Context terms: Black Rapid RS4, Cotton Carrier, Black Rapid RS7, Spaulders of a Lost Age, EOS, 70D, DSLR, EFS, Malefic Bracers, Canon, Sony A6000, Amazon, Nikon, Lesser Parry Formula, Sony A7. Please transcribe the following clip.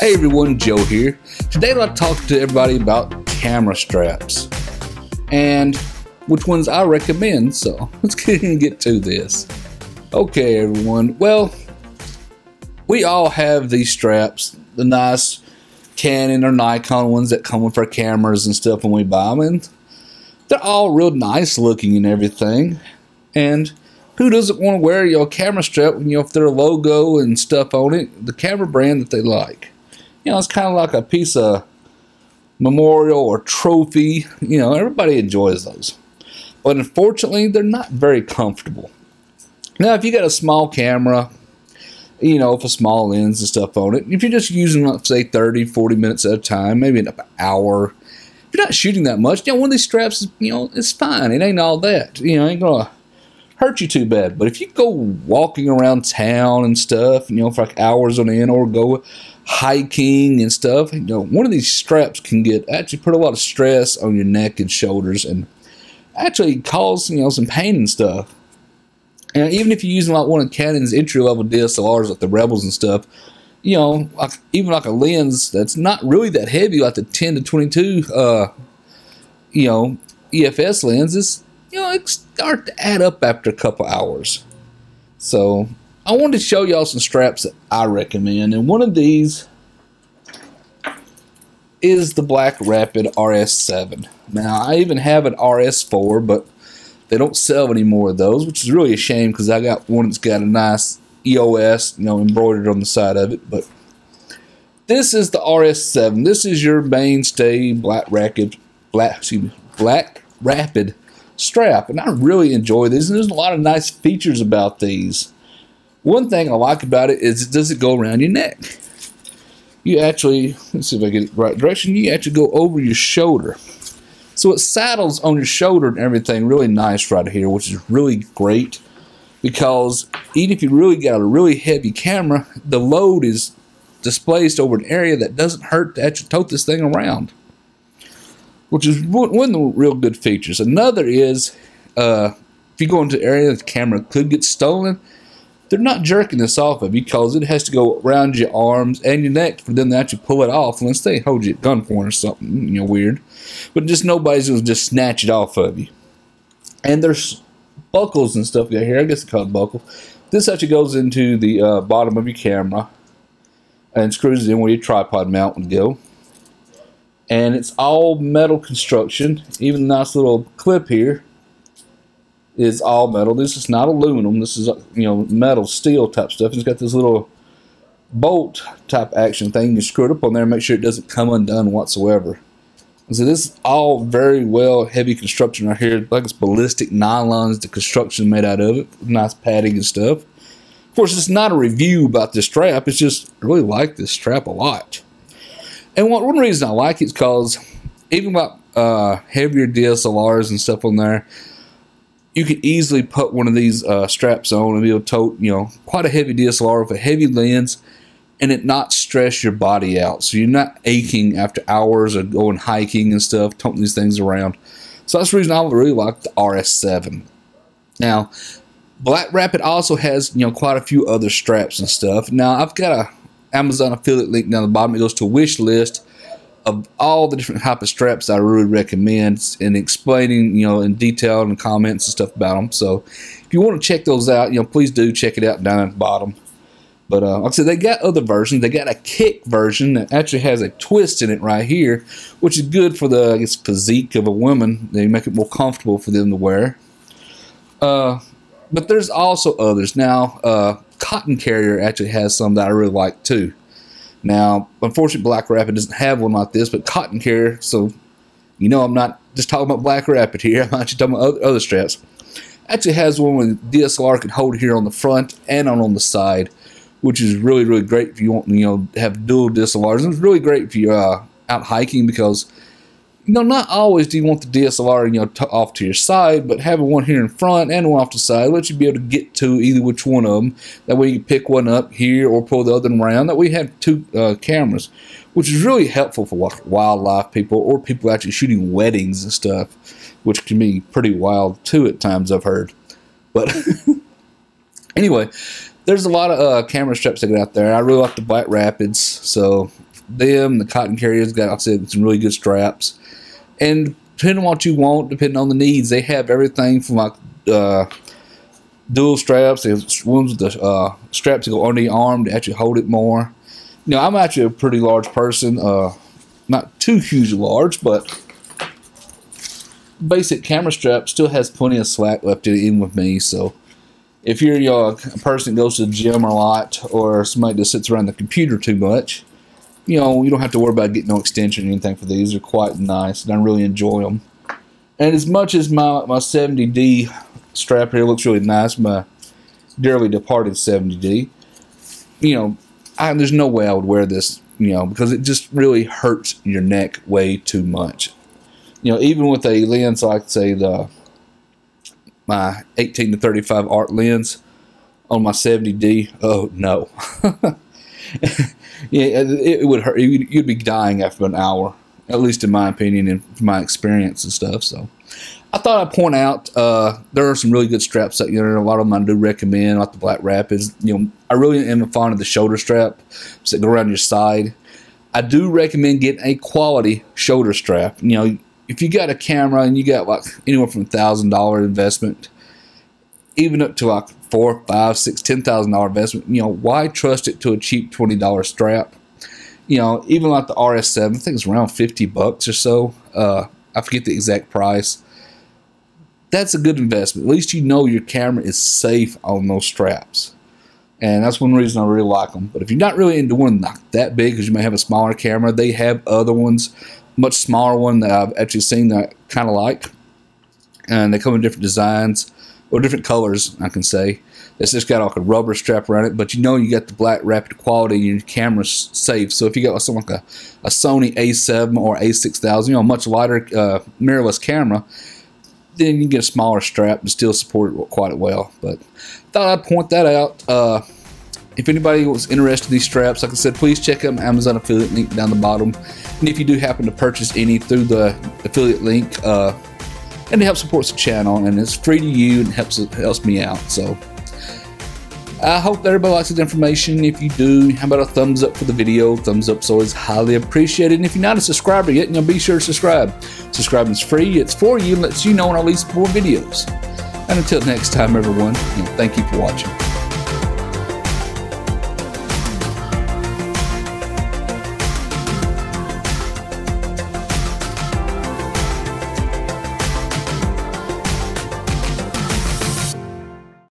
Hey everyone, Joe here. Today I'll talk to everybody about camera straps and which ones I recommend, so let's get to this. Okay everyone, well, we all have these straps, the nice Canon or Nikon ones that come with our cameras and stuff when we buy them, and they're all real nice looking and everything, and who doesn't want to wear your camera strap, you know, if their logo and stuff on it, the camera brand that they like? You know, it's kind of like a piece of memorial or trophy. You know, everybody enjoys those. But unfortunately, they're not very comfortable. Now, if you got a small camera, you know, with a small lens and stuff on it, if you're just using, let's say, 30, 40 minutes at a time, maybe an hour, if you're not shooting that much, you know, one of these straps, you know, it's fine. It ain't all that. You know, it ain't going to hurt you too bad. But if you go walking around town and stuff, you know, for like hours on end, or go hiking and stuff, you know, one of these straps can get actually put a lot of stress on your neck and shoulders and actually cause, you know, some pain and stuff. And even if you're using like one of Canon's entry level DSLRs like the Rebels and stuff, you know, like even like a lens that's not really that heavy, like the 10 to 22 you know, EFS lenses, you know, it starts to add up after a couple hours. So I wanted to show y'all some straps that I recommend, and one of these is the Black Rapid RS7. Now, I even have an RS4, but they don't sell any more of those, which is really a shame because I got one that's got a nice EOS, you know, embroidered on the side of it. But this is the RS7. This is your mainstay Black Rapid strap, and I really enjoy these, and there's a lot of nice features about these. One thing I like about it is it doesn't go around your neck. You actually, let's see if I get it the right direction, you actually go over your shoulder, so it saddles on your shoulder and everything really nice right here, which is really great because even if you really got a really heavy camera, the load is displaced over an area that doesn't hurt to actually tote this thing around, which is one of the real good features. Another is, if you go into an area that the camera could get stolen, they're not jerking this off of you because it has to go around your arms and your neck for them to actually pull it off unless they hold you at gunpoint or something, you know, weird. But just nobody's going to just snatch it off of you. And there's buckles and stuff right here. I guess it's called buckle. This actually goes into the bottom of your camera and screws it in where your tripod mount would go. And it's all metal construction. Even the nice little clip here is all metal. This is not aluminum. This is, you know, metal, steel type stuff. It's got this little bolt type action thing. You screw it up on there and make sure it doesn't come undone whatsoever. And so this is all very well heavy construction right here. Like it's ballistic nylons, the construction made out of it. Nice padding and stuff. Of course, it's not a review about this strap. It's just, I really like this strap a lot. And one reason I like it is because even with heavier DSLRs and stuff on there, you could easily put one of these straps on and be able to tote, you know, quite a heavy DSLR with a heavy lens and it not stress your body out. So you're not aching after hours of going hiking and stuff, toting these things around. So that's the reason I really like the RS7. Now, Black Rapid also has, you know, quite a few other straps and stuff. Now, I've got a Amazon affiliate link down the bottom. It goes to a wish list of all the different type of straps I really recommend, and explaining, you know, in detail and comments and stuff about them. So if you want to check those out, you know, please do check it out down at the bottom. But like I said, they got other versions. They got a kick version that actually has a twist in it right here, which is good for the, I guess, physique of a woman. They make it more comfortable for them to wear. But there's also others. Now, Cotton Carrier actually has some that I really like too. Now, unfortunately, Black Rapid doesn't have one like this, but Cotton Carrier, so you know I'm not just talking about Black Rapid here, I'm actually talking about other straps. Actually has one where the DSLR can hold here on the front and on the side, which is really, really great if you want, you know, have dual DSLRs. And it's really great if you're out hiking because, you know, not always do you want the DSLR, you know, off to your side, but having one here in front and one off to the side lets you be able to get to either which one of them. That way you can pick one up here or pull the other one around. That way you have two cameras, which is really helpful for wildlife people or people actually shooting weddings and stuff, which can be pretty wild too at times, I've heard. But anyway, there's a lot of camera straps that get out there. I really like the Black Rapids, so them. The Cotton Carrier's got, like I said, some really good straps. And depending on what you want, depending on the needs, they have everything from like dual straps. There's ones with the straps that go under your arm to actually hold it more. You know, I'm actually a pretty large person. Not too huge large, but basic camera strap still has plenty of slack left in with me. So if you're a person that goes to the gym a lot, or somebody that sits around the computer too much, you know, you don't have to worry about getting no extension or anything for these. They're quite nice, and I really enjoy them. And as much as my 70D strap here looks really nice, my dearly departed 70D, you know, there's no way I would wear this, you know, because it just really hurts your neck way too much. You know, even with a lens like, say, my 18 to 35 art lens on my 70D, oh no. Yeah, it would hurt. You'd be dying after an hour, at least in my opinion and from my experience and stuff. So I thought I'd point out there are some really good straps out there. You know, a lot of them I do recommend, like the Black Rapids. You know, I really am a fan of the shoulder strap so that go around your side. I do recommend getting a quality shoulder strap. You know, if you got a camera and you got like anywhere from $1,000 investment, even up to like $4,000, $5,000, $6,000, $10,000 investment, you know, why trust it to a cheap $20 strap? You know, even like the RS7, I think it's around 50 bucks or so. I forget the exact price. That's a good investment. At least you know your camera is safe on those straps. And that's one reason I really like them. But if you're not really into one that big, because you may have a smaller camera, they have other ones, much smaller one that I've actually seen that I kind of like. And they come in different designs, or different colors, I can say. It's just got like a rubber strap around it, but you know you got the Black Rapid quality and your camera's safe. So if you got something like a Sony A7 or A6000, you know, a much lighter mirrorless camera, then you can get a smaller strap and still support it quite well. But thought I'd point that out. If anybody was interested in these straps, like I said, please check out my Amazon affiliate link down the bottom. And if you do happen to purchase any through the affiliate link, and it helps support the channel, and it's free to you, and helps me out. So I hope that everybody likes this information. If you do, how about a thumbs up for the video? Thumbs up's always highly appreciated. And if you're not a subscriber yet, you know, be sure to subscribe. Subscribing is free, it's for you, and lets you know when I release more videos. And until next time, everyone, you know, thank you for watching.